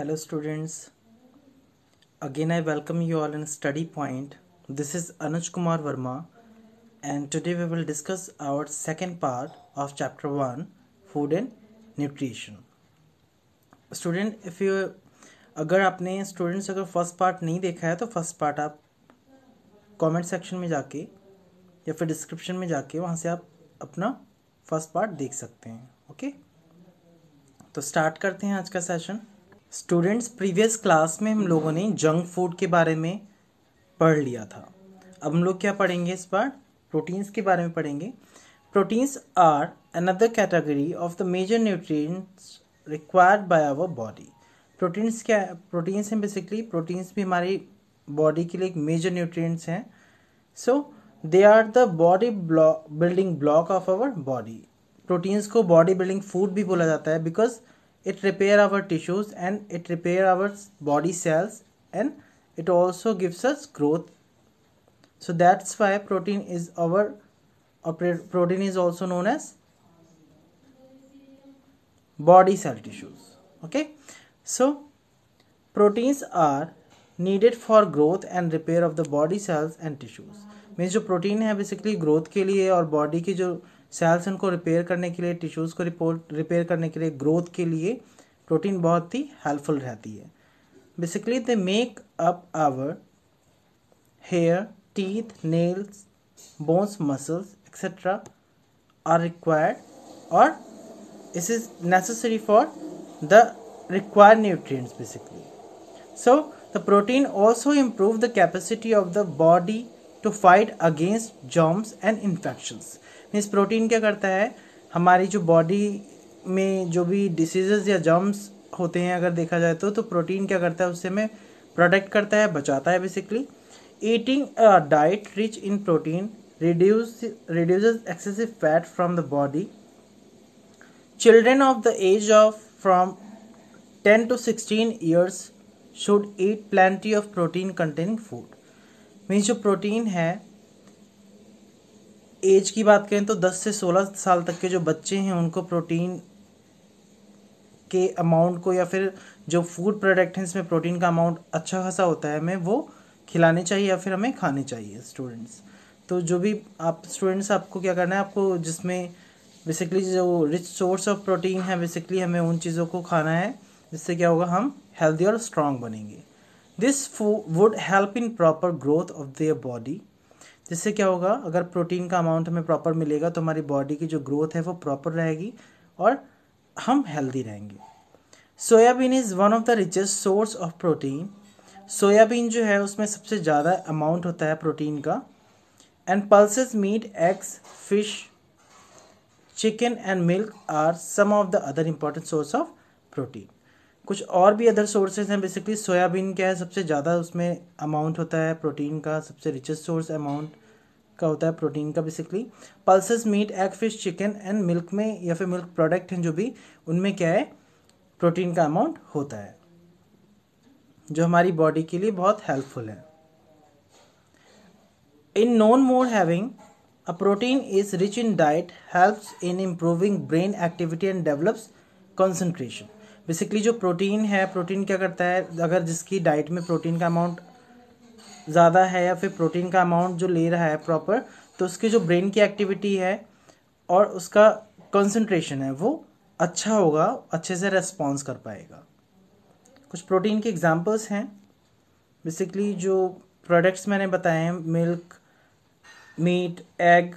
Hello students, again I welcome you all in Study Point. This is Anuj Kumar Verma and today we will discuss our second part of chapter 1, Food and Nutrition. Student, अगर आपने first part नहीं देखा है तो first part आप comment section में जाके या फिर डिस्क्रिप्शन में जाके वहाँ से आप अपना फर्स्ट पार्ट देख सकते हैं. ओके, तो स्टार्ट करते हैं आज का सेशन. स्टूडेंट्स, प्रीवियस क्लास में हम लोगों ने जंक फूड के बारे में पढ़ लिया था. अब हम लोग क्या पढ़ेंगे इस बार? प्रोटीन्स के बारे में पढ़ेंगे. Proteins are another category of the major nutrients required by our body. Proteins क्या है? प्रोटीन्स हैं बेसिकली, प्रोटीन्स भी हमारी बॉडी के लिए एक मेजर न्यूट्रिएंट्स हैं. So they are the body building block of our body. Proteins को बॉडी बिल्डिंग फूड भी बोला जाता है because it repair our tissues and it repair our body cells and it also gives us growth. So that's why protein is also known as body cell tissues. Okay, so proteins are needed for growth and repair of the body cells and tissues. Means जो protein है basically growth के लिए और body की जो sales उनको repair करने के लिए, टिश्यूज़ को रिपेयर करने के लिए, ग्रोथ के लिए प्रोटीन बहुत ही हेल्पफुल रहती है. Basically they make up our hair, teeth, nails, bones, muscles etcetera are required और it is necessary for the required nutrients basically. So the protein also improve the capacity of the body to fight against germs and infections. Means protein क्या करता है, हमारी जो body में जो भी diseases या जर्म्स होते हैं अगर देखा जाए तो प्रोटीन क्या करता है, उससे हमें प्रोटेक्ट करता है, बचाता है basically. Eating a diet rich in protein reduces excessive fat from the body. Children of the age of from 10 to 16 years should eat plenty of protein containing food. Means जो प्रोटीन है, age की बात करें तो 10 से 16 साल तक के जो बच्चे हैं उनको प्रोटीन के अमाउंट को या फिर जो फूड प्रोडक्ट हैं इसमें प्रोटीन का अमाउंट अच्छा खासा होता है, हमें वो खिलाने चाहिए या फिर हमें खाने चाहिए स्टूडेंट्स. तो जो भी आप स्टूडेंट्स, आपको क्या करना है, आपको जिसमें बेसिकली जो रिच सोर्स ऑफ प्रोटीन है बेसिकली हमें उन चीज़ों को खाना है जिससे क्या होगा, हम हेल्दी और स्ट्रॉन्ग बनेंगे. This food would help in proper growth of their body. जिससे क्या होगा, अगर प्रोटीन का अमाउंट हमें प्रॉपर मिलेगा तो हमारी बॉडी की जो ग्रोथ है वो प्रॉपर रहेगी और हम हेल्दी रहेंगे. Soybean is one of the richest source of protein. Soybean जो है उसमें सबसे ज़्यादा अमाउंट होता है प्रोटीन का. And pulses, meat, eggs, fish, chicken and milk are some of the other important source of protein. कुछ और भी अदर सोर्सेज हैं बेसिकली. सोयाबीन क्या है, सबसे ज़्यादा उसमें अमाउंट होता है प्रोटीन का, सबसे रिचेस्ट सोर्स अमाउंट का होता है प्रोटीन का basically. Pulses, meat, egg, fish, chicken and milk में या फिर मिल्क प्रोडक्ट हैं जो भी, उनमें क्या है प्रोटीन का अमाउंट होता है जो हमारी बॉडी के लिए बहुत हेल्पफुल है. In known more having a protein is rich in diet helps in improving brain activity and develops concentration. Basically जो प्रोटीन है, प्रोटीन क्या करता है, अगर जिसकी डाइट में प्रोटीन का अमाउंट ज़्यादा है या फिर प्रोटीन का अमाउंट जो ले रहा है प्रॉपर, तो उसकी जो ब्रेन की एक्टिविटी है और उसका कंसंट्रेशन है वो अच्छा होगा, अच्छे से रेस्पॉन्स कर पाएगा. कुछ प्रोटीन के एग्जांपल्स हैं बेसिकली जो प्रोडक्ट्स मैंने बताए हैं, milk, meat, egg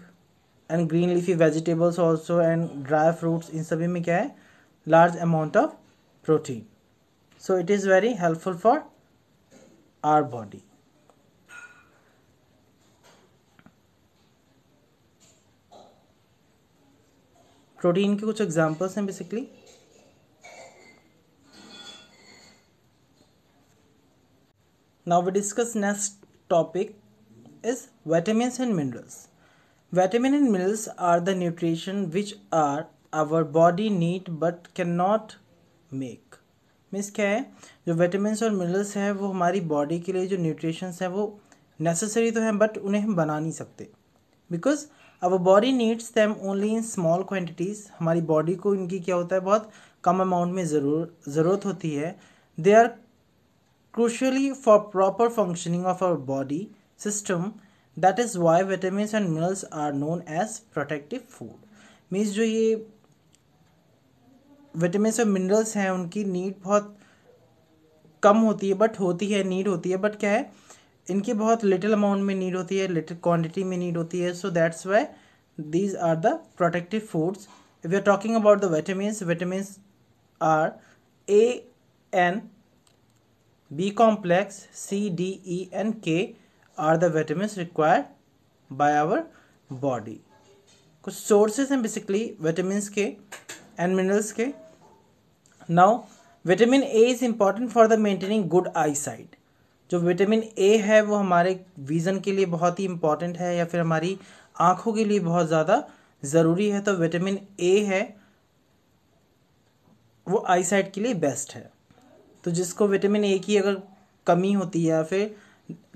and green leafy vegetables also and dry fruits. इन सभी में क्या है, large amount of protein. So it is very helpful for our body. Protein के कुछ examples हैं basically. Now we discuss next topic is vitamins and minerals. Vitamin and minerals are the nutrition which are our body need but cannot make. Means क्या है, जो vitamin और minerals है वो हमारी बॉडी के लिए जो न्यूट्रिशंस हैं वो नेसेसरी तो हैं बट उन्हें हम बना नहीं सकते because our body needs them only in small quantities. हमारी बॉडी को इनकी क्या होता है, बहुत कम अमाउंट में ज़रूरत होती है They are crucially for proper functioning of our body system. That is why vitamins and minerals are known as protective food. Means जो ये विटामिन्स और मिनरल्स हैं उनकी नीड बहुत कम होती है, बट होती है, नीड होती है, बट क्या है इनकी बहुत लिटिल अमाउंट में नीड होती है, लिटिल क्वांटिटी में नीड होती है. So that's why these are the protective foods. If you are talking about the vitamins, vitamins are A and B complex C D E and K are the vitamins required by our body. कुछ sources हैं basically vitamins के and minerals के. Now vitamin A is important for the maintaining good eye sight. जो vitamin A है वो हमारे vision के लिए बहुत ही इम्पॉर्टेंट है या फिर हमारी आँखों के लिए बहुत ज़्यादा ज़रूरी है. तो विटामिन ए है वो आई साइट के लिए बेस्ट है. तो जिसको विटामिन ए की अगर कमी होती है या फिर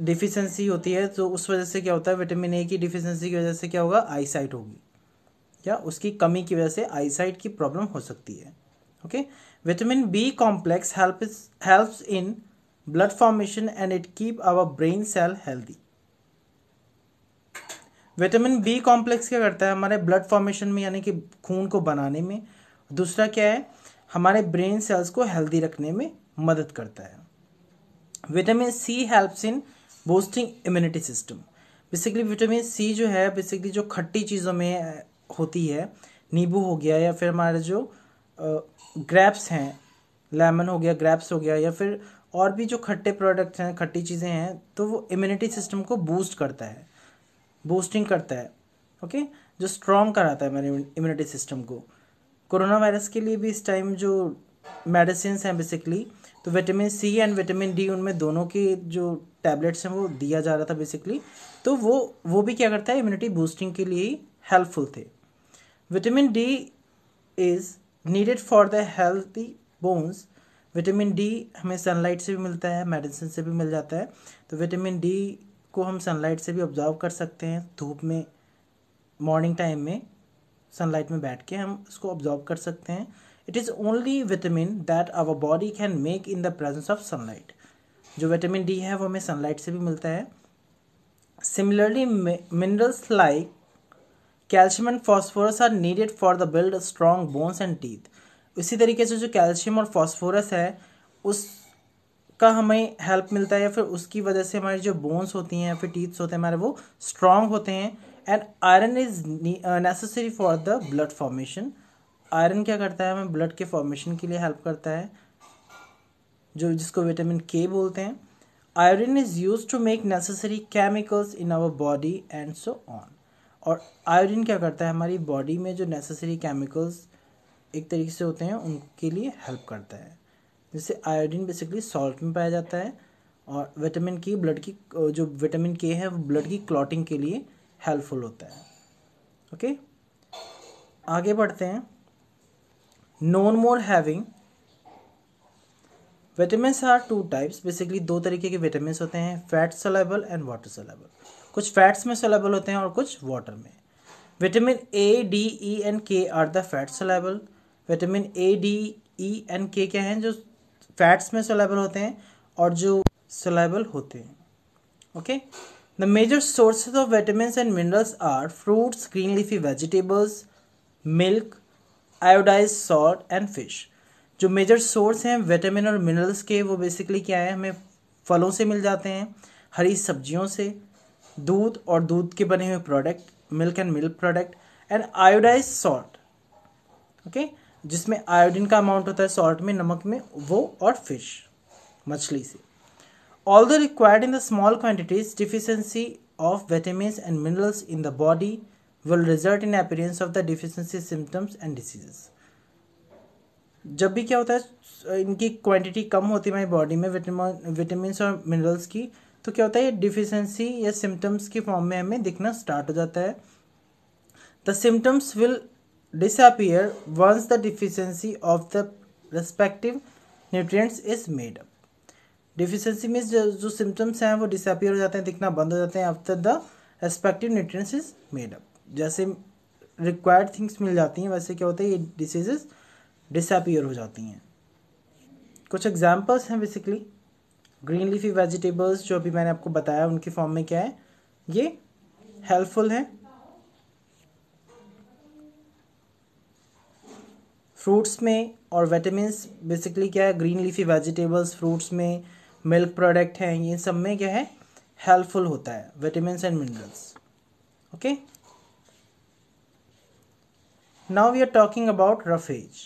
डिफिशेंसी होती है तो उस वजह से क्या होता है, विटामिन ए की डिफिशेंसी की वजह से क्या होगा, आई साइट होगी या उसकी कमी की वजह से आईसाइट की प्रॉब्लम हो सकती है. Okay, vitamin B complex helps in blood formation and it keep our brain cell healthy. Vitamin B complex क्या करता है हमारे ब्लड फॉर्मेशन में, यानी कि खून को बनाने में. दूसरा क्या है, हमारे ब्रेन सेल्स को हेल्दी रखने में मदद करता है. Vitamin C helps in boosting immunity system. Basically vitamin C जो है बेसिकली जो खट्टी चीज़ों में होती है, नींबू हो गया या फिर हमारे जो ग्रेप्स हैं, लेमन हो गया, ग्रेप्स हो गया या फिर और भी जो खट्टे प्रोडक्ट्स हैं, खट्टी चीज़ें हैं, तो वो इम्यूनिटी सिस्टम को बूस्ट करता है, बूस्टिंग करता है. ओके, जो स्ट्रॉन्ग कराता है हमारे इम्यूनिटी सिस्टम को. कोरोना वायरस के लिए भी इस टाइम जो मेडिसिन हैं बेसिकली, तो vitamin C and vitamin D उनमें दोनों के जो टैबलेट्स हैं वो दिया जा रहा था बेसिकली, तो वो भी क्या करता है, इम्यूनिटी बूस्टिंग के लिए ही हेल्पफुल थे. Vitamin D is needed for the healthy bones. Vitamin D हमें सनलाइट से भी मिलता है, मेडिसिन से भी मिल जाता है. तो विटामिन डी को हम सनलाइट से भी ऑब्जर्व कर सकते हैं, धूप में मॉर्निंग टाइम में सनलाइट में बैठ के हम उसको ऑब्जर्व कर सकते हैं. It is only vitamin that our body can make in the presence of sunlight. जो विटामिन डी है वो हमें सनलाइट से भी मिलता है. Similarly minerals like calcium and phosphorus are needed for the build strong bones and teeth. इसी तरीके से जो कैल्शियम और फॉस्फोरस है उसका हमें हेल्प मिलता है, या फिर उसकी वजह से हमारी जो बोन्स होती हैं या फिर टीथ्स होते हैं हमारे वो स्ट्रॉन्ग होते हैं. And iron is necessary for the blood formation. Iron क्या करता है, हमें ब्लड के फॉर्मेशन के लिए हेल्प करता है, जो जिसको विटामिन के बोलते हैं. Iron is use to make necessary chemicals in our body and so on. और आयोडीन क्या करता है, हमारी बॉडी में जो नेसेसरी केमिकल्स एक तरीके से होते हैं उनके लिए हेल्प करता है. जैसे आयोडीन बेसिकली सॉल्ट में पाया जाता है. और विटामिन के ब्लड की जो विटामिन के है वो ब्लड की क्लॉटिंग के लिए हेल्पफुल होता है. ओके, आगे बढ़ते हैं. Non more having vitamins are two types. Basically दो तरीके के विटामिन्स होते हैं, fat soluble and water soluble. कुछ फैट्स में सोलेबल होते हैं और कुछ वाटर में. Vitamin A D E and K are the fat soluble. Vitamin A D E and K क्या हैं, जो फैट्स में सोलेबल होते हैं और जो सोलेबल होते हैं. Okay, the major sources of vitamins and minerals are fruits, green leafy vegetables, milk, iodise salt and fish. जो मेजर सोर्स हैं विटामिन और मिनरल्स के वो बेसिकली क्या है, हमें फलों से मिल जाते हैं, हरी सब्जियों से, दूध और दूध के बने हुए product, milk and milk product, and iodise salt. Okay, जिसमें आयोडीन का अमाउंट होता है सॉल्ट में, नमक में, वो, और फिश, मछली से. Although required in the small quantities, deficiency of vitamins and minerals in the body will result in appearance of the deficiency symptoms and diseases. जब भी क्या होता है, इनकी क्वांटिटी कम होती है हमारी बॉडी में विटामिन्स और मिनरल्स की, तो क्या होता है, ये डिफिशेंसी या सिम्टम्स के फॉर्म में हमें दिखना स्टार्ट हो जाता है. The symptoms will disappear once the deficiency of the respective nutrients is made up. Deficiency में जो सिम्टम्स हैं वो डिसअपीयर हो जाते हैं, दिखना बंद हो जाते हैं after the respective nutrients is made up. जैसे रिक्वायर्ड थिंग्स मिल जाती हैं, वैसे क्या होता है, ये डिसीजेज डिसअपीयर हो जाती हैं. कुछ एग्जाम्पल्स हैं बेसिकली ग्रीन लीफी वेजिटेबल्स जो अभी मैंने आपको बताया उनके फॉर्म में क्या है, ये हेल्पफुल है। फ्रूट्स में और विटामिन्स बेसिकली क्या है, ग्रीन लीफी वेजिटेबल्स फ्रूट्स में मिल्क प्रोडक्ट हैं, ये सब में क्या है हेल्पफुल होता है vitamins and minerals. Okay now we are talking about roughage.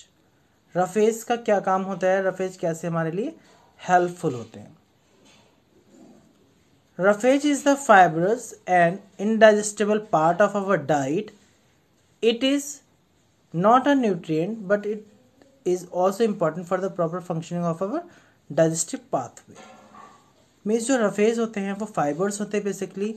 Roughage का क्या काम होता है, रफेज कैसे हमारे लिए हेल्पफुल होते हैं। Roughage is the fibrous and indigestible part of our diet. It is not a nutrient but it is also important for the proper functioning of our digestive pathway. Means जो roughage होते हैं वो fibres होते हैं basically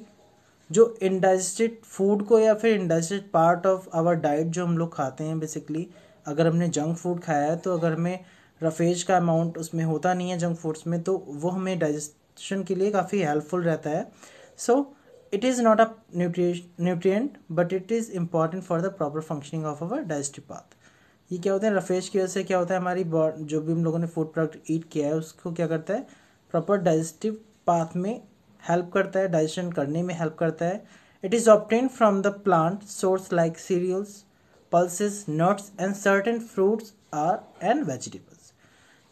जो इनडाइजेस्टेड food को या फिर indigested part of our diet जो हम लोग खाते हैं। बेसिकली अगर हमने जंक फूड खाया है तो अगर हमें रफेज का अमाउंट उसमें होता नहीं है जंक फूड्स में तो वो हमें डाइजेशन के लिए काफ़ी हेल्पफुल रहता है। So it is not a nutrient but it is important for the proper functioning of our digestive path. ये क्या होता है रफेज की वजह से क्या होता है हमारी बॉडी जो भी हम लोगों ने फूड प्रोडक्ट ईट किया है उसको क्या करता है प्रॉपर डाइजेस्टिव पाथ में हेल्प करता है, डाइजेशन करने में हेल्प करता है। It is obtained from the plant source like cereals pulses nuts and certain fruits are and vegetables.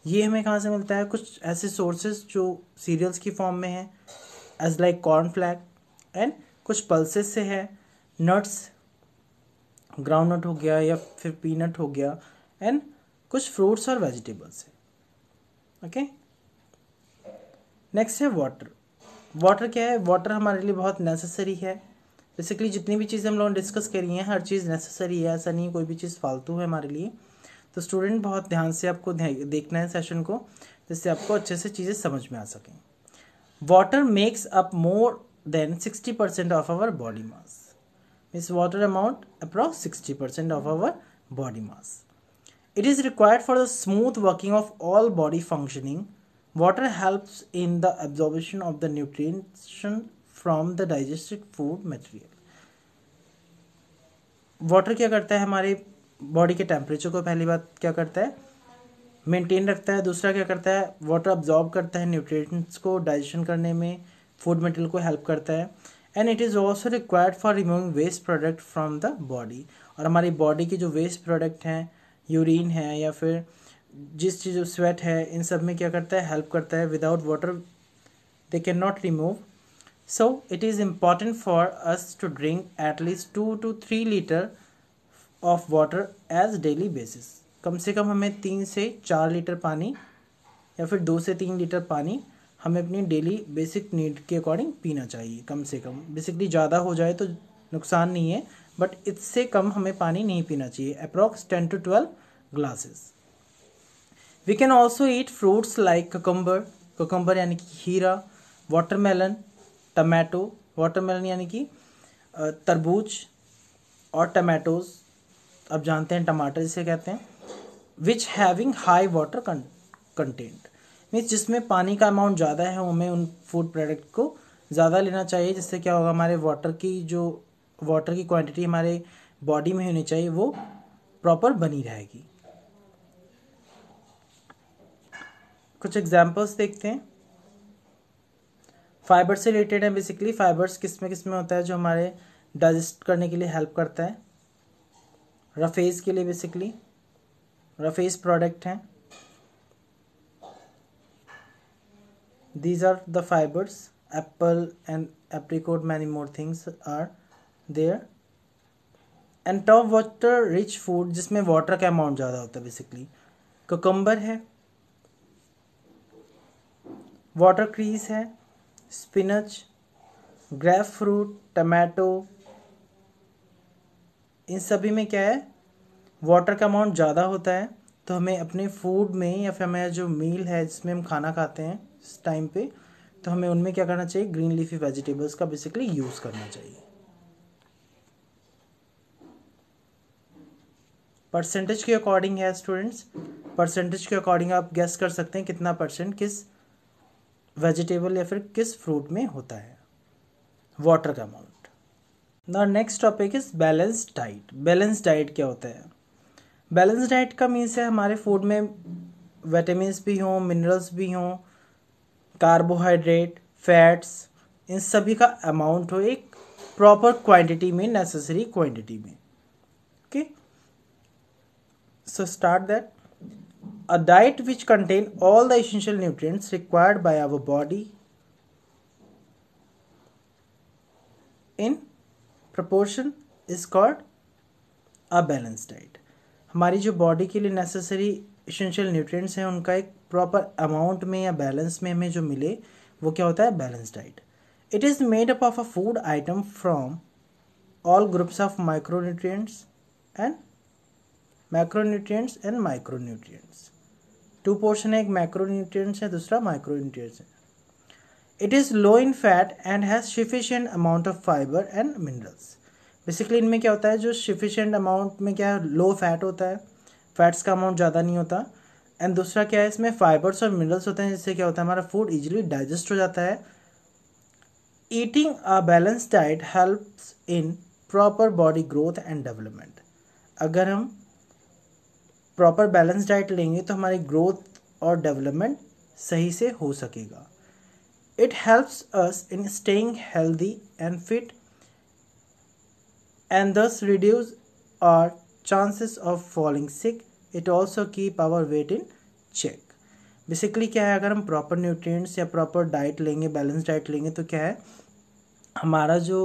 ये हमें कहाँ से मिलता है, कुछ ऐसे सोर्सेज जो सीरियल्स की फॉर्म में हैं एज लाइक कॉर्नफ्लैक एंड कुछ पल्सेस से है, नट्स ग्राउंड नट हो गया या फिर पीनट हो गया एंड कुछ फ्रूट्स और वेजिटेबल्स है। ओके नेक्स्ट है वाटर। वाटर क्या है, वाटर हमारे लिए बहुत नेसेसरी है। बेसिकली जितनी भी चीज़ें हम लोगों ने डिस्कस करी हैं हर चीज़ नेसेसरी है, ऐसा नहीं कोई भी चीज़ फालतू है हमारे लिए। तो स्टूडेंट बहुत ध्यान से आपको देखना है सेशन को जिससे आपको अच्छे से चीज़ें समझ में आ सकें। Water makes up more than 60% of our body mass. Means water amount approx 60% of our body mass. It is required for the smooth working of all body functioning. Water helps in the absorption of the nutrition from the digested food material. Water क्या करता है हमारे body के temperature को पहली बात क्या करता है मेंटेन रखता है, दूसरा क्या करता है वाटर अब्जॉर्ब करता है न्यूट्रिएंट्स को डाइजेशन करने में, फूड मटेरियल को हेल्प करता है। And it is also required for removing waste product from the body. और हमारी बॉडी के जो वेस्ट प्रोडक्ट हैं यूरिन है या फिर जिस चीज़ स्वेट है इन सब में क्या करता है हेल्प करता है। Without water they can not remove. So it is important for us to drink at least 2 to 3 litre of water as daily basis. कम से कम हमें 3 से 4 लीटर पानी या फिर 2 से 3 लीटर पानी हमें अपनी डेली बेसिक नीड के अकॉर्डिंग पीना चाहिए कम से कम। बेसिकली ज़्यादा हो जाए तो नुकसान नहीं है बट इससे कम हमें पानी नहीं पीना चाहिए, approx 10 to 12 glasses. We can also eat fruits like cucumber यानी कि खीरा, वाटरमेलन, टमाटो, वाटरमेलन यानी कि तरबूज और टमाटोज़ आप जानते हैं टमाटर जिसे कहते हैं, which having high water content. Means जिसमें पानी का अमाउंट ज़्यादा है हमें उन फूड प्रोडक्ट को ज़्यादा लेना चाहिए जिससे क्या होगा हमारे वाटर की क्वांटिटी हमारे बॉडी में होनी चाहिए वो प्रॉपर बनी रहेगी। कुछ एग्जांपल्स देखते हैं फाइबर से रिलेटेड है। बेसिकली फाइबर्स किस में होता है जो हमारे डाइजेस्ट करने के लिए हेल्प करता है। रफेज के लिए बेसिकली रफेज प्रोडक्ट हैं, these are the fibres, apple and apricot, many more things are there. And top water rich food जिसमें वाटर का अमाउंट ज़्यादा होता है बेसिकली कोकम्बर है, वाटर क्रीज है, स्पिनच, ग्रेप फ्रूट, टमाटो, इन सभी में क्या है वाटर का अमाउंट ज़्यादा होता है। तो हमें अपने फूड में या फिर हमारा जो मील है जिसमें हम खाना खाते हैं इस टाइम पे तो हमें उनमें क्या करना चाहिए ग्रीन लीफी वेजिटेबल्स का बेसिकली यूज़ करना चाहिए। परसेंटेज के अकॉर्डिंग है स्टूडेंट्स, परसेंटेज के अकॉर्डिंग आप गेस कर सकते हैं कितना परसेंट किस वेजिटेबल या फिर किस फ्रूट में होता है वाटर का amount. The next topic is balance diet. Balance diet क्या होता है, बैलेंस डाइट का मीन्स है हमारे फूड में विटामिन भी हों, मिनरल्स भी हों, कार्बोहाइड्रेट, फैट्स, इन सभी का अमाउंट हो एक प्रॉपर क्वांटिटी में, नेसेसरी क्वांटिटी में. Okay, so start that. A diet which contain all the essential nutrients required by our body in proportion is called a balance diet. हमारी जो बॉडी के लिए नेसेसरी एसेंशियल न्यूट्रिएंट्स हैं उनका एक proper amount में या बैलेंस में हमें जो मिले वो क्या होता है, balance diet. It is made up of a food item from all groups of micronutrients and macronutrients and micronutrients. Two portion है, एक मैक्रोन्यूट्रिएंट्स है, दूसरा माइक्रोन्यूट्रिएंट्स है. It is low in fat and has sufficient amount of fibre and minerals. Basically इनमें क्या होता है, जो सफिशिएंट अमाउंट में क्या है, लो फैट होता है, फैट्स का अमाउंट ज़्यादा नहीं होता, एंड दूसरा क्या है, इसमें फाइबर्स और मिनरल्स होते हैं, जिससे क्या होता है हमारा फूड इजीली डाइजेस्ट हो जाता है. Eating a balance diet helps in proper body growth and development. अगर हम प्रॉपर बैलेंस डाइट लेंगे तो हमारी ग्रोथ और डेवलपमेंट सही से हो सकेगा. It helps us in staying healthy and fit and thus reduce our chances of falling sick. It also keep our weight in check. Basically क्या है, अगर हम proper nutrients या proper diet लेंगे, balanced diet लेंगे, तो क्या है हमारा जो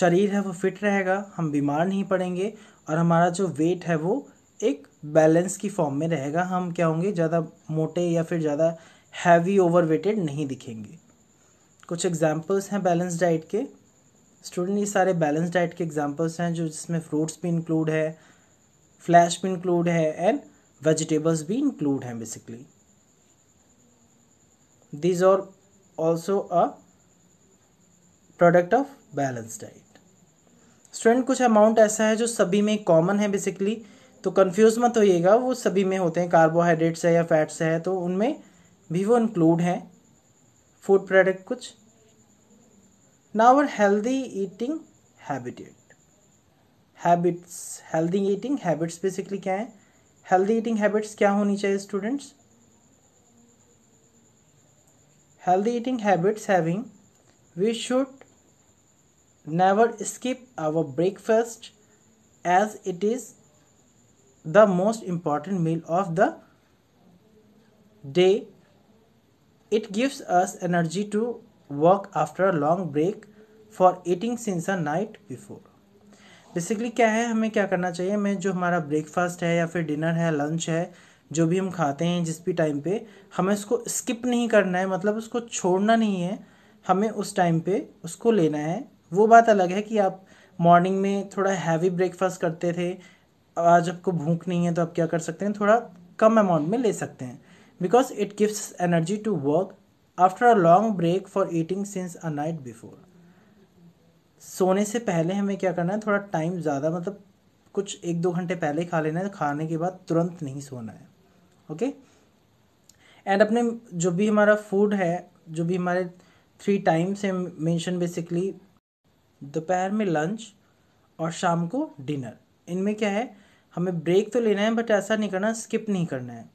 शरीर है वो fit रहेगा, हम बीमार नहीं पड़ेंगे, और हमारा जो weight है वो एक balance की form में रहेगा. हम क्या होंगे, ज़्यादा मोटे या फिर ज़्यादा heavy overweighted नहीं दिखेंगे. कुछ examples हैं balanced diet के. स्टूडेंट, ये सारे बैलेंस डाइट के एग्जांपल्स हैं, जो जिसमें फ्रूट्स भी इंक्लूड है, फ्लैश भी इंक्लूड है, एंड वेजिटेबल्स भी इंक्लूड हैं. Basically these are also a product of balance diet. Student, कुछ अमाउंट ऐसा है जो सभी में कॉमन है बेसिकली, तो कंफ्यूज मत होइएगा, वो सभी में होते हैं, कार्बोहाइड्रेट्स है या फैट्स है, तो उनमें भी वो इंक्लूड हैं फूड प्रोडक्ट कुछ. Now our healthy eating habits, healthy eating habits basically क्या है, healthy eating habits क्या होनी चाहिए students? Healthy eating habits having, we should never skip our breakfast as it is the most important meal of the day. It gives us energy to work after a long break for eating since a night before. Basically क्या है, हमें क्या करना चाहिए, हमें जो हमारा breakfast है या फिर डिनर है, लंच है, जो भी हम खाते हैं जिस भी टाइम पे, हमें उसको स्किप नहीं करना है, मतलब उसको छोड़ना नहीं है, हमें उस टाइम पे उसको लेना है. वो बात अलग है कि आप मॉर्निंग में थोड़ा हैवी ब्रेकफास्ट करते थे, आज आपको भूख नहीं है तो आप क्या कर सकते हैं, थोड़ा कम अमाउंट में ले सकते हैं, because it gives energy to work after a long break for eating since a night before. सोने से पहले हमें क्या करना है, थोड़ा टाइम ज़्यादा, मतलब कुछ 1-2 घंटे पहले खा लेना है, खाने के बाद तुरंत नहीं सोना है. ओके, एंड अपने जो भी हमारा फूड है, जो भी हमारे 3 टाइम्स है मेंशन, बेसिकली दोपहर में लंच और शाम को डिनर, इनमें क्या है हमें ब्रेक तो लेना है, बट ऐसा नहीं करना, स्किप नहीं करना है.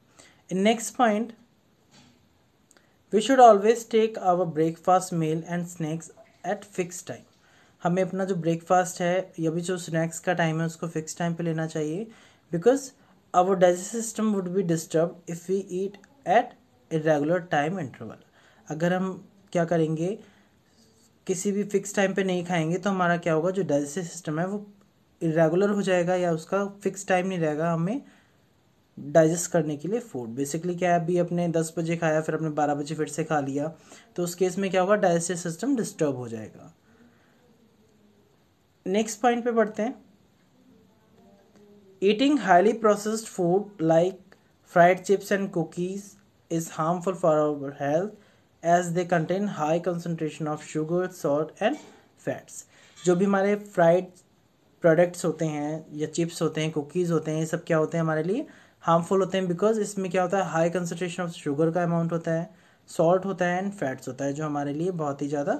Next point, we should always take our breakfast meal and snacks at fix time. हमें अपना जो ब्रेकफास्ट है या भी जो स्नैक्स का टाइम है उसको फिक्स टाइम पे लेना चाहिए, because our digestive system would be disturb if we eat at irregular time interval. अगर हम क्या करेंगे, किसी भी फिक्स टाइम पे नहीं खाएंगे तो हमारा क्या होगा, जो डाइजेस्टिव सिस्टम है वो इर्रेगुलर हो जाएगा, या उसका फिक्स टाइम नहीं रहेगा हमें डाइजेस्ट करने के लिए फूड. बेसिकली क्या है, अभी अपने 10 बजे खाया, फिर अपने 12 बजे फिर से खा लिया, तो उस केस में क्या होगा, डाइजेस्टिव सिस्टम डिस्टर्ब हो जाएगा. नेक्स्ट पॉइंट पे बढ़ते हैं. Eating highly processed food like fried chips and cookies is harmful for our health as they contain high concentration of sugar, salt and fats. जो भी हमारे फ्राइड प्रोडक्ट्स होते हैं या चिप्स होते हैं, कुकीज़ होते हैं, ये सब क्या होते हैं हमारे लिए हार्मफुल होते हैं, बिकॉज इसमें क्या होता है, हाई कंसनट्रेशन ऑफ शुगर का अमाउंट होता है, सॉल्ट होता है एंड फैट्स होता है, जो हमारे लिए बहुत ही ज़्यादा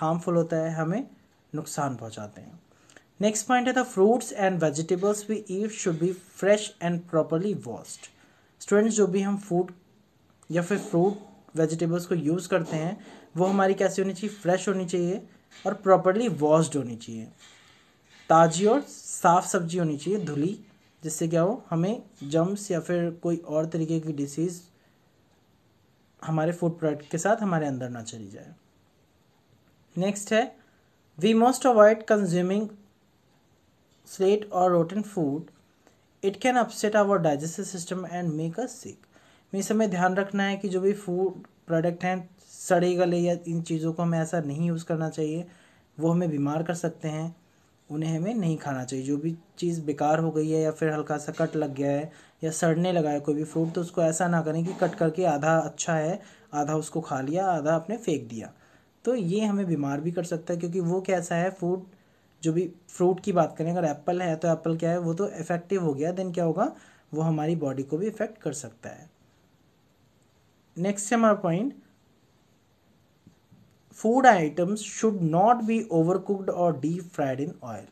हार्मफुल होता है, हमें नुकसान पहुंचाते हैं. नेक्स्ट पॉइंट है, the fruits and vegetables we eat should be fresh and properly washed. Students, जो भी हम फूड या फिर फ्रूट वेजिटेबल्स को यूज़ करते हैं वो हमारी कैसी होनी चाहिए, फ्रेश होनी चाहिए और प्रॉपर्ली वॉश्ड होनी चाहिए। ताज़ी और साफ़ सब्जी होनी चाहिए धुली, जिससे क्या हो हमें जम्स या फिर कोई और तरीके की डिसीज़ हमारे फूड प्रोडक्ट के साथ हमारे अंदर ना चली जाए। नेक्स्ट है वी मस्ट अवॉइड कंज्यूमिंग स्लेट और rotten food, it can upset our digestive system and make us sick. Means हमें ध्यान रखना है कि जो भी फूड प्रोडक्ट हैं सड़े गले या इन चीज़ों को हमें ऐसा नहीं यूज़ करना चाहिए, वो हमें बीमार कर सकते हैं, उन्हें हमें नहीं खाना चाहिए। जो भी चीज़ बेकार हो गई है या फिर हल्का सा कट लग गया है या सड़ने लगा है कोई भी फ्रूट, तो उसको ऐसा ना करें कि कट करके आधा अच्छा है आधा उसको खा लिया आधा आपने फेंक दिया, तो ये हमें बीमार भी कर सकता है। क्योंकि वो कैसा है फूड, जो भी फ्रूट की बात करें अगर एप्पल है तो एप्पल क्या है वो तो इफेक्टिव हो गया, देन क्या होगा वो हमारी बॉडी को भी इफेक्ट कर सकता है। नेक्स्ट है हमारा point, food items should not be overcooked और डीप फ्राइड इन ऑयल।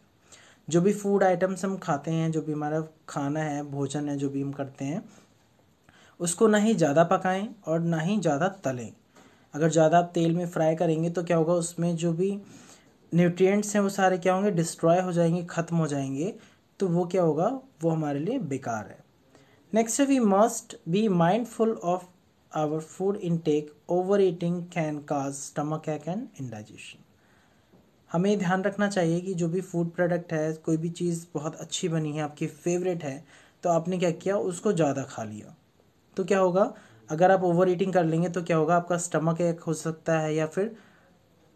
जो भी फूड आइटम्स हम खाते हैं, जो भी हमारा खाना है, भोजन है, जो भी हम करते हैं, उसको ना ही ज़्यादा पकाएं और ना ही ज़्यादा तलें। अगर ज़्यादा आप तेल में फ्राई करेंगे तो क्या होगा उसमें जो भी न्यूट्रिएंट्स हैं वो सारे क्या होंगे, डिस्ट्रॉय हो जाएंगे, ख़त्म हो जाएंगे, तो वो क्या होगा वो हमारे लिए बेकार है। Next we must be mindful of our food intake, over eating can cause stomach ache and indigestion. हमें ध्यान रखना चाहिए कि जो भी फूड प्रोडक्ट है, कोई भी चीज़ बहुत अच्छी बनी है, आपकी फेवरेट है, तो आपने क्या किया उसको ज़्यादा खा लिया, तो क्या होगा अगर आप ओवर ईटिंग कर लेंगे तो क्या होगा आपका स्टमक हैक हो सकता है या फिर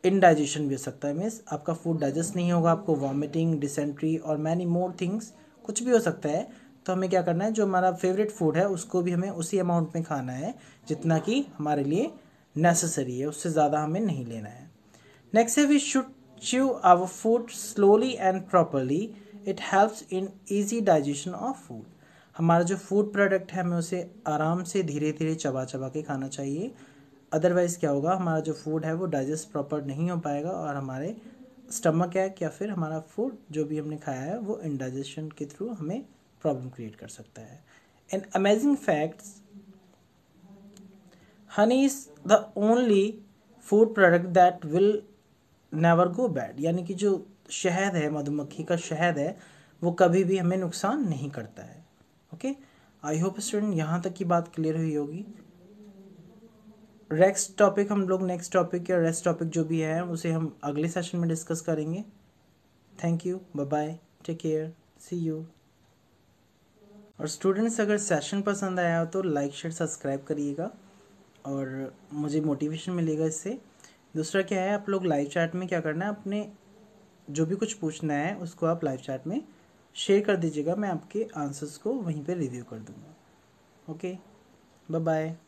इनडाइजेशन भी हो सकता है। मीन्स आपका फूड डाइजेस्ट नहीं होगा, आपको वॉमिटिंग, डिसेंट्री और मैनी मोर थिंग्स कुछ भी हो सकता है। तो हमें क्या करना है, जो हमारा फेवरेट फूड है उसको भी हमें उसी अमाउंट में खाना है जितना कि हमारे लिए नेसेसरी है, उससे ज़्यादा हमें नहीं लेना है। नेक्स्ट है we should chew our food slowly and properly, it helps in easy digestion of food. हमारा जो फूड प्रोडक्ट है हमें उसे आराम से धीरे धीरे चबा चबा के खाना चाहिए, अदरवाइज़ क्या होगा हमारा जो फूड है वो डाइजेस्ट प्रॉपर नहीं हो पाएगा और हमारे स्टमक है या फिर हमारा फूड जो भी हमने खाया है वो इनडाइजेशन के थ्रू हमें प्रॉब्लम क्रिएट कर सकता है। And amazing facts, honey is the only food product that will never go bad, यानी कि जो शहद है, मधुमक्खी का शहद है, वो कभी भी हमें नुकसान नहीं करता है। ओके, आई होप स्टूडेंट यहाँ तक की बात क्लियर हुई होगी। नेक्स्ट टॉपिक हम लोग नेक्स्ट टॉपिक या रेस्ट टॉपिक जो भी है उसे हम अगले सेशन में डिस्कस करेंगे। Thank you, bye bye, take care, see you. और स्टूडेंट्स अगर सेशन पसंद आया हो तो लाइक शेयर सब्सक्राइब करिएगा और मुझे मोटिवेशन मिलेगा इससे। दूसरा क्या है, आप लोग लाइव चैट में क्या करना है, अपने जो भी कुछ पूछना है उसको आप लाइव चैट में शेयर कर दीजिएगा, मैं आपके आंसर्स को वहीं पे रिव्यू कर दूँगा। Okay, bye bye.